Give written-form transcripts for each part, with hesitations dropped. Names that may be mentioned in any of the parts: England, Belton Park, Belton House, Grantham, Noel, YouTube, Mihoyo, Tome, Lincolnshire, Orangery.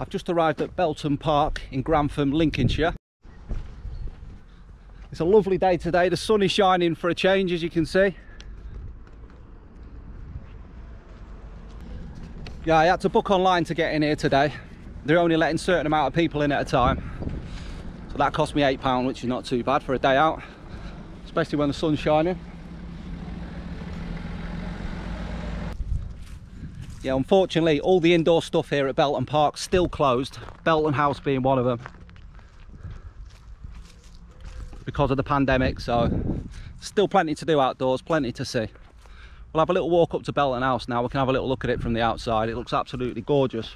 I've just arrived at Belton Park in Grantham, Lincolnshire. It's a lovely day today. The sun is shining for a change, as you can see. Yeah, I had to book online to get in here today. They're only letting a certain amount of people in at a time. So that cost me £8, which is not too bad for a day out, especially when the sun's shining. Yeah, unfortunately, all the indoor stuff here at Belton Park still closed, Belton House being one of them, because of the pandemic. So still plenty to do outdoors, plenty to see. We'll have a little walk up to Belton House now. We can have a little look at it from the outside. It looks absolutely gorgeous.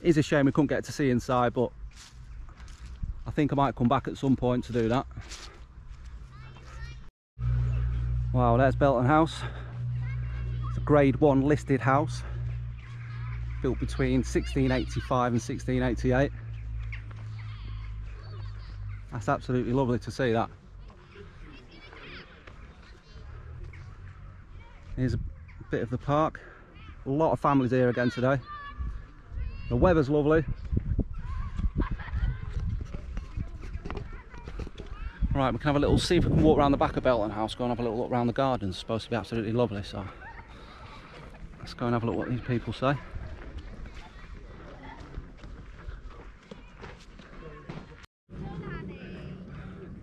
It is a shame we couldn't get to see inside, but I think I might come back at some point to do that. Wow, there's Belton House. Grade 1 listed house, built between 1685 and 1688. That's absolutely lovely to see that. Here's a bit of the park. A lot of families here again today. The weather's lovely. Right, we can have a little, see if we can walk around the back of Belton House, go and have a little look around the garden. It's supposed to be absolutely lovely, so let's go and have a look what these people say.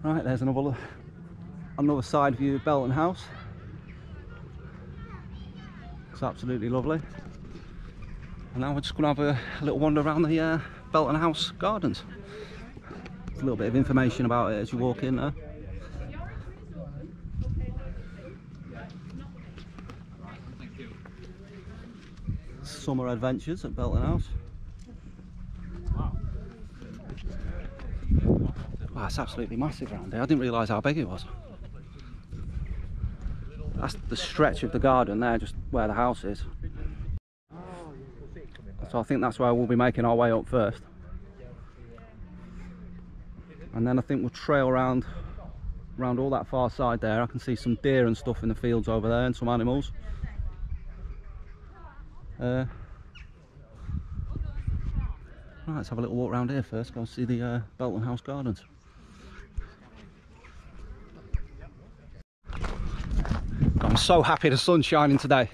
Right, there's another side view of Belton House. It's absolutely lovely. And now we're just going to have a little wander around the Belton House gardens. There's a little bit of information about it as you walk in there. Summer adventures at Belton House. Wow, it's absolutely massive around here. I didn't realise how big it was. That's the stretch of the garden there, just where the house is. So I think that's where we'll be making our way up first. And then I think we'll trail around all that far side there. I can see some deer and stuff in the fields over there and some animals. Right, let's have a little walk around here first, go and see the Belton House gardens. God, I'm so happy the sun's shining today.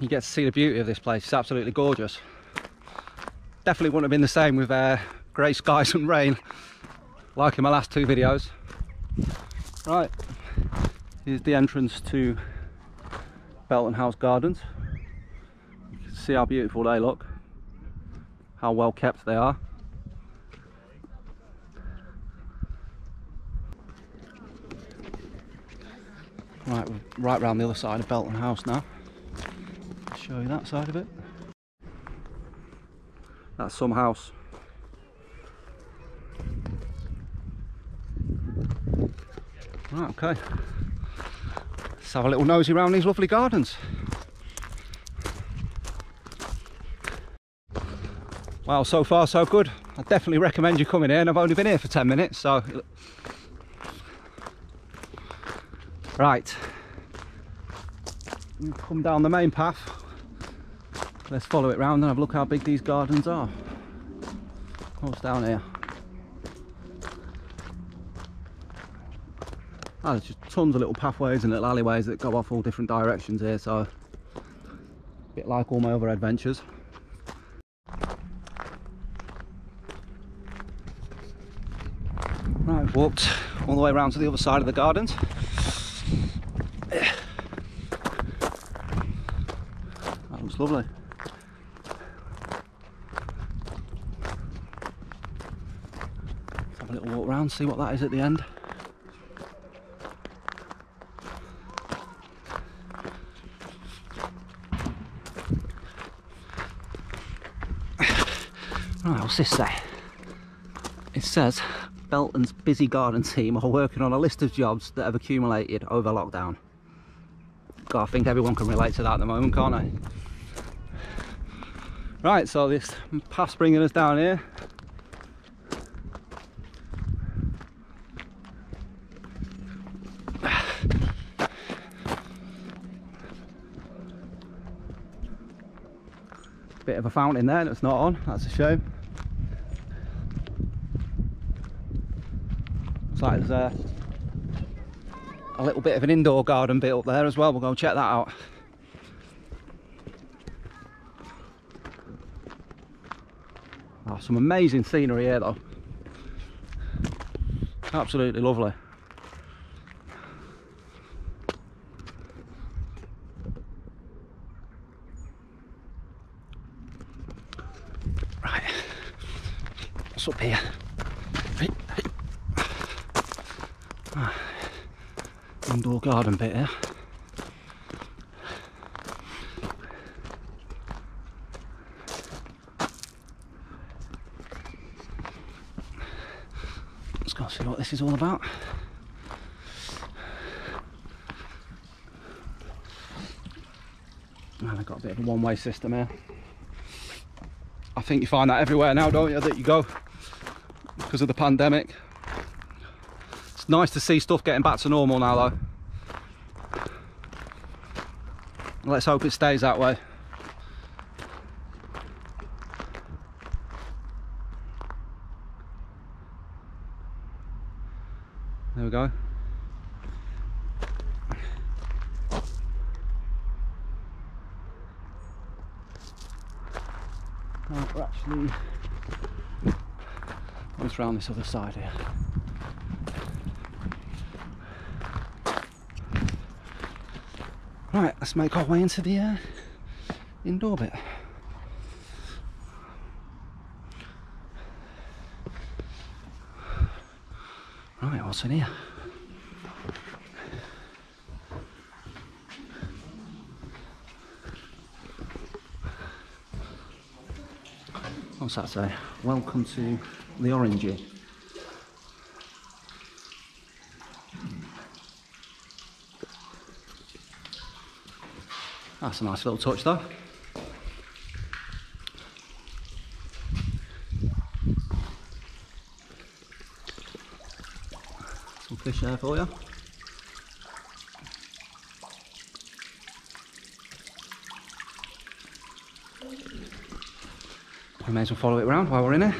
You get to see the beauty of this place, it's absolutely gorgeous. Definitely wouldn't have been the same with grey skies and rain, like in my last two videos. Right, here's the entrance to Belton House gardens. See how beautiful they look, how well kept they are. Right, we're right round the other side of Belton House now. I'll show you that side of it. That's some house. Right, okay. Let's have a little nosy round these lovely gardens. Well, so far so good. I definitely recommend you coming here, and I've only been here for 10 minutes, so. Right, we'll come down the main path. Let's follow it round and have a look how big these gardens are. What's down here? Oh, there's just tons of little pathways and little alleyways that go off all different directions here, so a bit like all my other adventures. Right, walked all the way around to the other side of the gardens. That looks lovely. Let's have a little walk around, see what that is at the end. Right, what's this say? It says, Belton's busy garden team are working on a list of jobs that have accumulated over lockdown. God, I think everyone can relate to that at the moment, can't they? Right, so this path's bringing us down here. Bit of a fountain there that's not on, that's a shame. Looks like there's a little bit of an indoor garden bit up there as well, we'll go and check that out. Oh, some amazing scenery here though, absolutely lovely. Up here. Indoor garden bit here. Let's go see what this is all about. And I've got a bit of a one-way system here. I think you find that everywhere now, don't you, that you go, because of the pandemic. It's nice to see stuff getting back to normal now though. Let's hope it stays that way. There we go. Now we're actually around this other side here. Right, let's make our way into the indoor bit. Right, what's in here? What's that say? Welcome to the Orangery. That's a nice little touch though. Some fish there for you. We may as well follow it around while we're in here.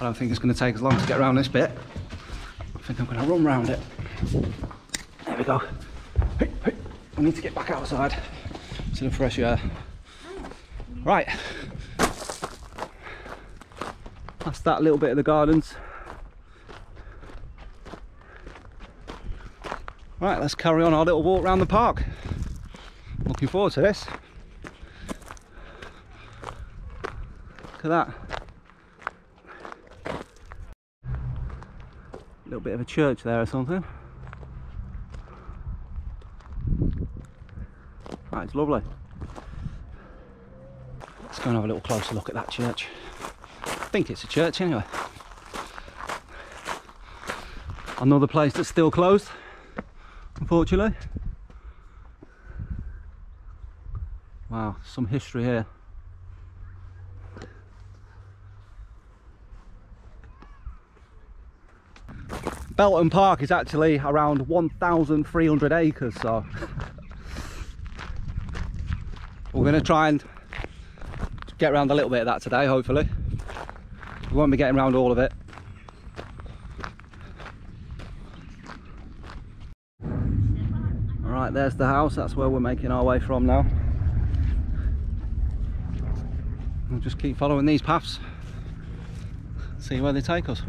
I don't think it's going to take as long to get around this bit. I think I'm going to run round it. There we go. We need to get back outside to the fresh air. Right. That's that little bit of the gardens. Right, let's carry on our little walk around the park. Looking forward to this. Look at that. Little bit of a church there or something. Right, it's lovely. Let's go and have a little closer look at that church. I think it's a church anyway. Another place that's still closed, unfortunately. Wow, some history here. Belton Park is actually around 1,300 acres, so we're going to try and get around a little bit of that today, hopefully. We won't be getting around all of it. Alright, there's the house, that's where we're making our way from now. We'll just keep following these paths, see where they take us.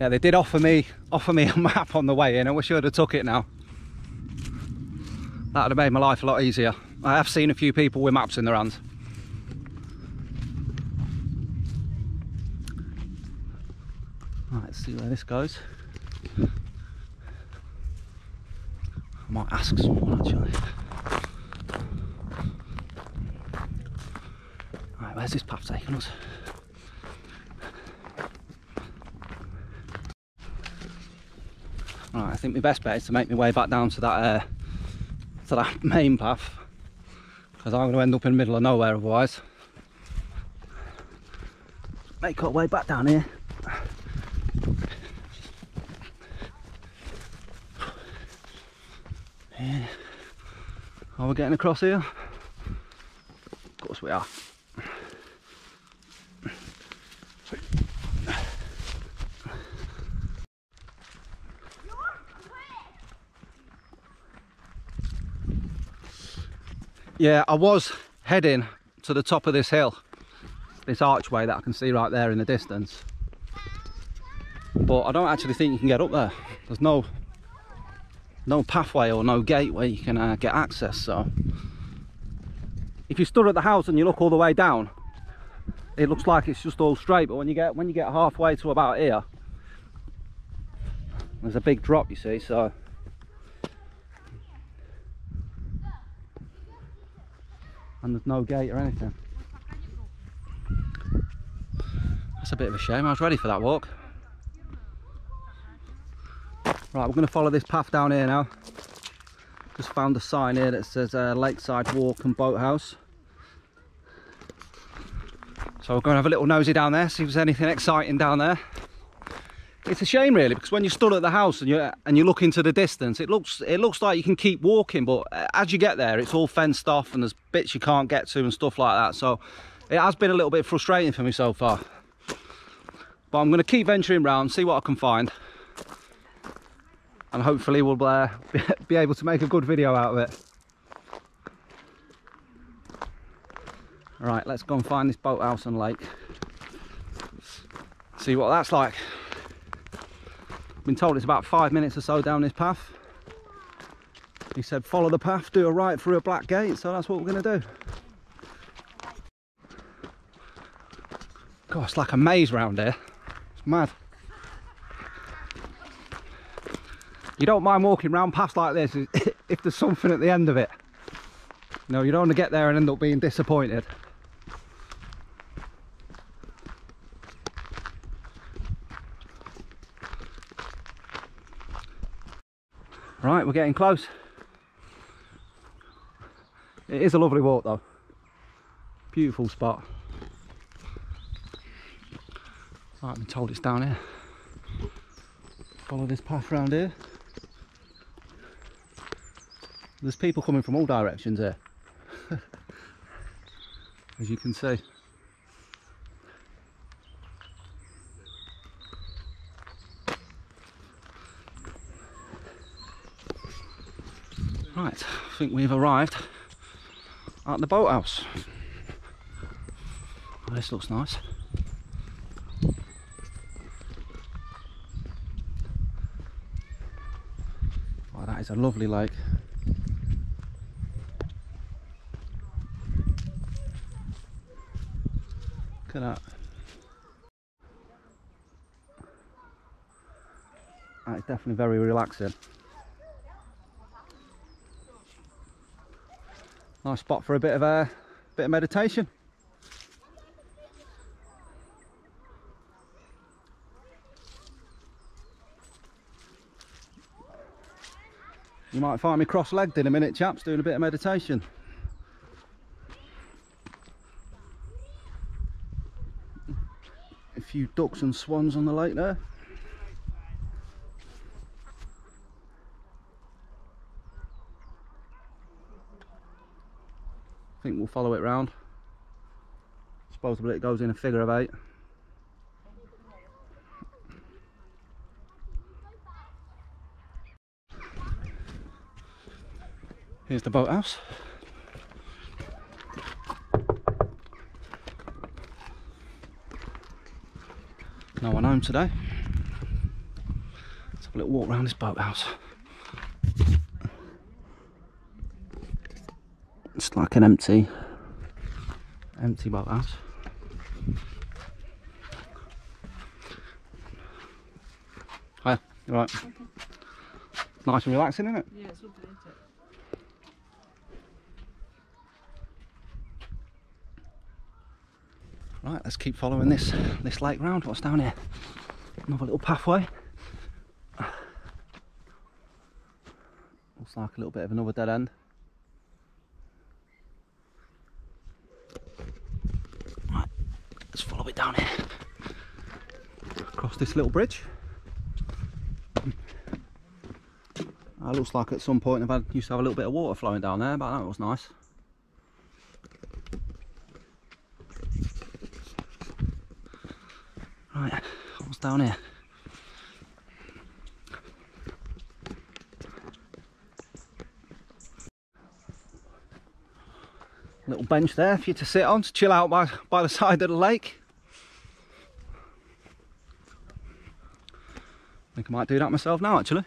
Yeah, they did offer me a map on the way in. I wish I'd have took it now. That would have made my life a lot easier. I have seen a few people with maps in their hands. Right, let's see where this goes. I might ask someone actually. Right, where's this path taking us? Right, I think my best bet is to make my way back down to that main path because I'm going to end up in the middle of nowhere otherwise. Make our way back down here. Yeah. Are we getting across here? Of course we are. Yeah, I was heading to the top of this hill, this archway that I can see right there in the distance, but I don't actually think you can get up there. There's no pathway or no gate where you can get access. So if you stood at the house and you look all the way down, it looks like it's just all straight, but when you get halfway to about here, there's a big drop, you see. So and there's no gate or anything. That's a bit of a shame. I was ready for that walk. Right, we're going to follow this path down here now. Just found a sign here that says Lakeside Walk and Boathouse. So we're going to have a little nosy down there, see if there's anything exciting down there. It's a shame really, because when you stood at the house and you look into the distance, it looks like you can keep walking, but as you get there it's all fenced off and there's bits you can't get to and stuff like that. So it has been a little bit frustrating for me so far, but I'm going to keep venturing around, see what I can find, and hopefully we'll be able to make a good video out of it. Right, let's go and find this boathouse and lake, see what that's like. Been told it's about 5 minutes or so down this path. He said follow the path, do a right through a black gate, so that's what we're gonna do. God, it's like a maze round here, it's mad. You don't mind walking round paths like this if there's something at the end of it. No, you don't want to get there and end up being disappointed. Right, we're getting close. It is a lovely walk though. Beautiful spot. Right, I've been told it's down here. Follow this path round here. There's people coming from all directions here. As you can see. Right, I think we've arrived at the boathouse. Oh, this looks nice. Oh, that is a lovely lake. Look at that. That is definitely very relaxing. Nice spot for a bit of meditation. You might find me cross-legged in a minute, chaps, doing a bit of meditation. A few ducks and swans on the lake there. I think we'll follow it round. Supposedly it goes in a figure of 8. Here's the boathouse. No one home today. Let's have a little walk around this boathouse. It's like an empty boathouse. Hiya, you alright? Okay. Nice and relaxing, isn't it? Yeah, it's lovely, isn't it? Right, let's keep following this lake round. What's down here? Another little pathway. Looks like a little bit of another dead end. Let's follow it down here, across this little bridge. That looks like at some point I used to have a little bit of water flowing down there, but that was nice. Right, what's down here? Little bench there for you to sit on, to chill out by the side of the lake. I think I might do that myself now, actually.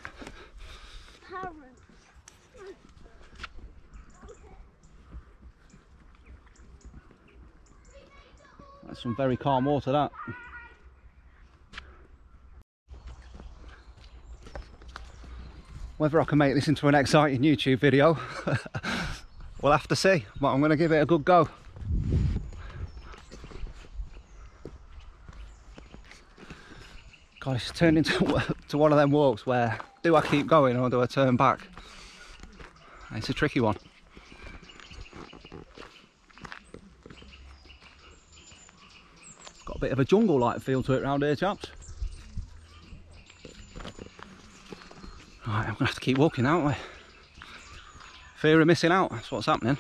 That's some very calm water, that. Whether I can make this into an exciting YouTube video, we'll have to see, but I'm going to give it a good go. God, it's turned into to one of them walks where, do I keep going or do I turn back? It's a tricky one. It's got a bit of a jungle-like feel to it round here, chaps. Right, I'm going to have to keep walking, aren't we? Fear of missing out, that's what's happening.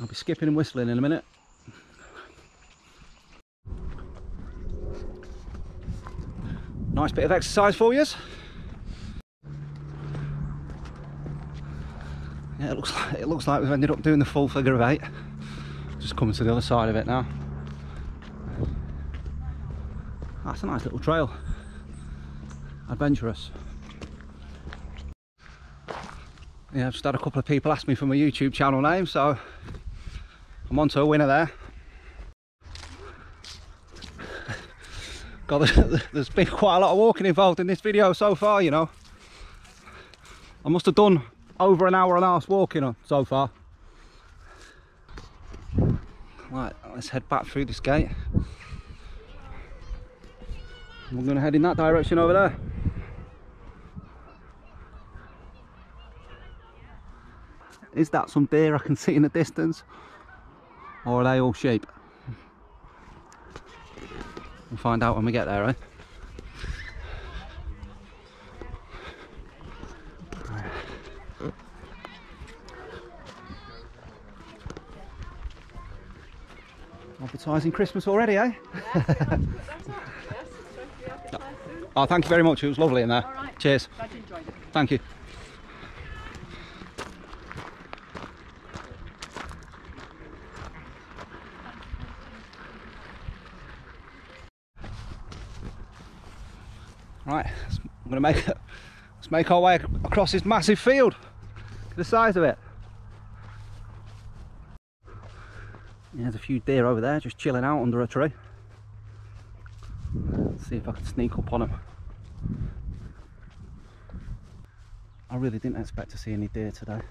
I'll be skipping and whistling in a minute. Nice bit of exercise for you. Yeah, it looks like we've ended up doing the full figure of 8. Just coming to the other side of it now. That's a nice little trail. Adventurous. Yeah, I've just had a couple of people ask me for my YouTube channel name, so I'm on to a winner there. God, there's been quite a lot of walking involved in this video so far, you know. I must have done over an hour and a half walking on so far. Right, let's head back through this gate. We're going to head in that direction over there. Is that some deer I can see in the distance, or are they all sheep? We'll find out when we get there, eh? Advertising Christmas already, eh? Oh, thank you very much. It was lovely in there. All right. Cheers. Glad you enjoyed it. Thank you. Right, let's make our way across this massive field. Look at the size of it. Yeah, there's a few deer over there just chilling out under a tree. Let's see if I can sneak up on them. I really didn't expect to see any deer today.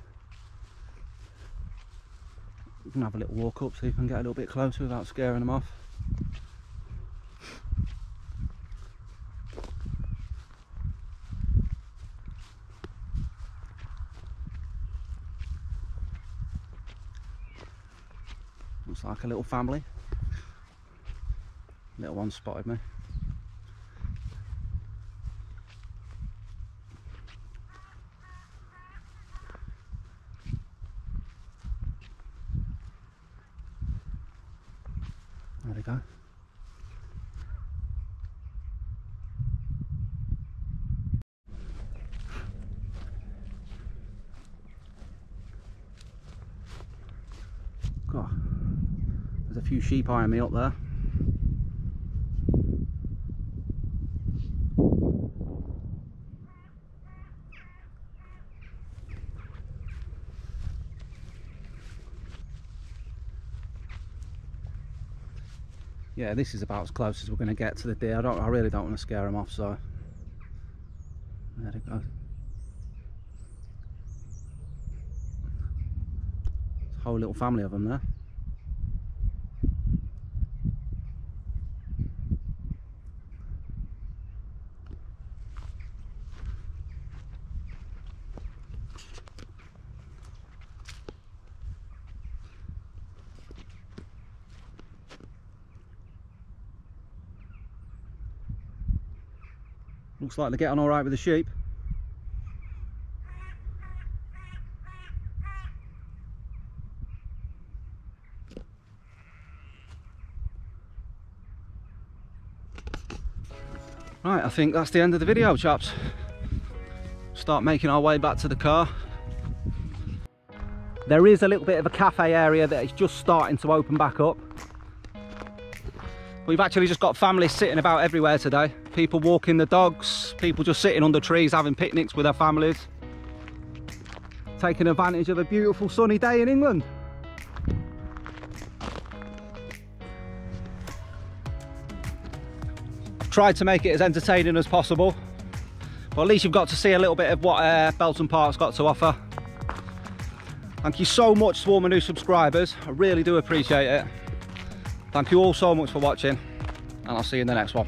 You can have a little walk up so you can get a little bit closer without scaring them off. Looks like a little family. Little one spotted me. There we go. God, there's a few sheep eyeing me up there. Yeah, this is about as close as we're going to get to the deer. I really don't want to scare them off, so there it goes. There's a whole little family of them there. Looks like they get on all right with the sheep. Right, I think that's the end of the video, chaps. Start making our way back to the car. There is a little bit of a cafe area that is just starting to open back up. We've actually just got families sitting about everywhere today. People walking the dogs, people just sitting under trees having picnics with their families. Taking advantage of a beautiful sunny day in England. Tried to make it as entertaining as possible. But at least you've got to see a little bit of what Belton Park's got to offer. Thank you so much to all my new subscribers. I really do appreciate it. Thank you all so much for watching, and I'll see you in the next one.